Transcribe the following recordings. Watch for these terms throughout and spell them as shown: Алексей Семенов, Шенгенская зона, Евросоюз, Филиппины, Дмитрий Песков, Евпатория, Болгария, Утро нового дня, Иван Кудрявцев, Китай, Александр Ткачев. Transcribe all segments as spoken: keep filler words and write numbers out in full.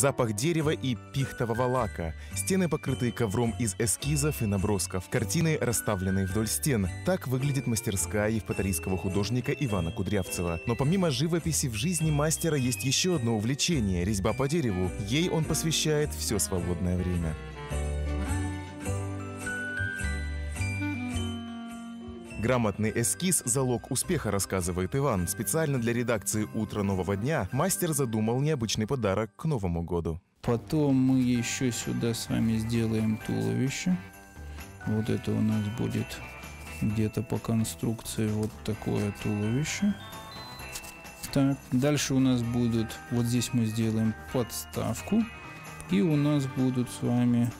запах дерева и пихтового лака, стены покрыты ковром из эскизов и набросков, картины расставлены вдоль стен. Так выглядит мастерская евпаторийского художника Ивана Кудрявцева. Но помимо живописи в жизни мастера есть еще одно увлечение – резьба по дереву. Ей он посвящает все свободное время. Грамотный эскиз – залог успеха, рассказывает Иван. Специально для редакции «Утро нового дня» мастер задумал необычный подарок к Новому году. Потом мы еще сюда с вами сделаем туловище. Вот это у нас будет где-то по конструкции вот такое туловище. Так, дальше у нас будут, вот здесь мы сделаем подставку. И у нас будут с вами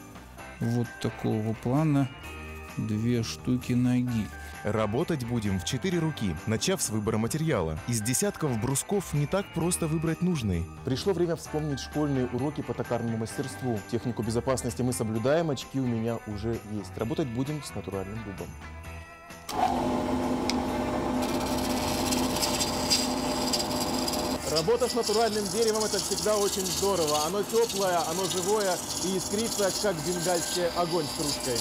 вот такого плана две штуки ноги. Работать будем в четыре руки, начав с выбора материала. Из десятков брусков не так просто выбрать нужный. Пришло время вспомнить школьные уроки по токарному мастерству. Технику безопасности мы соблюдаем, очки у меня уже есть. Работать будем с натуральным дубом. Работа с натуральным деревом – это всегда очень здорово. Оно теплое, оно живое и искрится, как бенгальский огонь стружкой.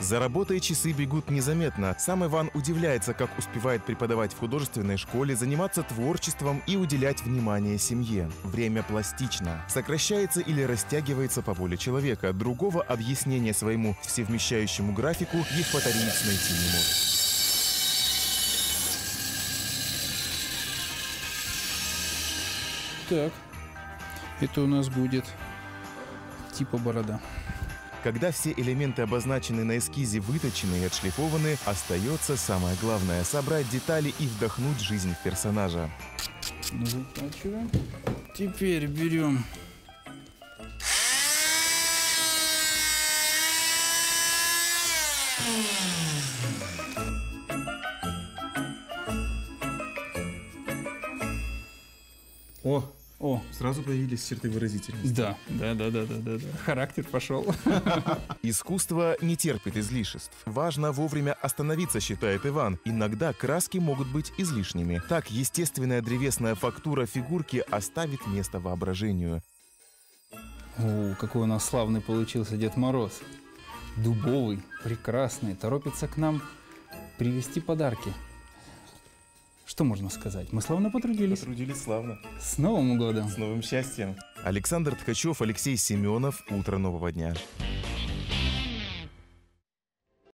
За работой часы бегут незаметно. Сам Иван удивляется, как успевает преподавать в художественной школе, заниматься творчеством и уделять внимание семье. Время пластично. Сокращается или растягивается по воле человека. Другого объяснения своему всевмещающему графику евпаториец найти не может. Так, это у нас будет типа борода. Когда все элементы, обозначенные на эскизе, выточены и отшлифованы, остается самое главное – собрать детали и вдохнуть жизнь в персонажа. Затачиваем. Теперь берем О! О, сразу появились черты выразительности. Да, да, да, да, да, да, да. Характер пошел. Искусство не терпит излишеств. Важно вовремя остановиться, считает Иван. Иногда краски могут быть излишними. Так естественная древесная фактура фигурки оставит место воображению. О, какой у нас славный получился Дед Мороз. Дубовый, прекрасный, торопится к нам привезти подарки. Что можно сказать? Мы славно потрудились. Потрудились славно. С Новым годом! С новым счастьем! Александр Ткачев, Алексей Семенов. Утро нового дня.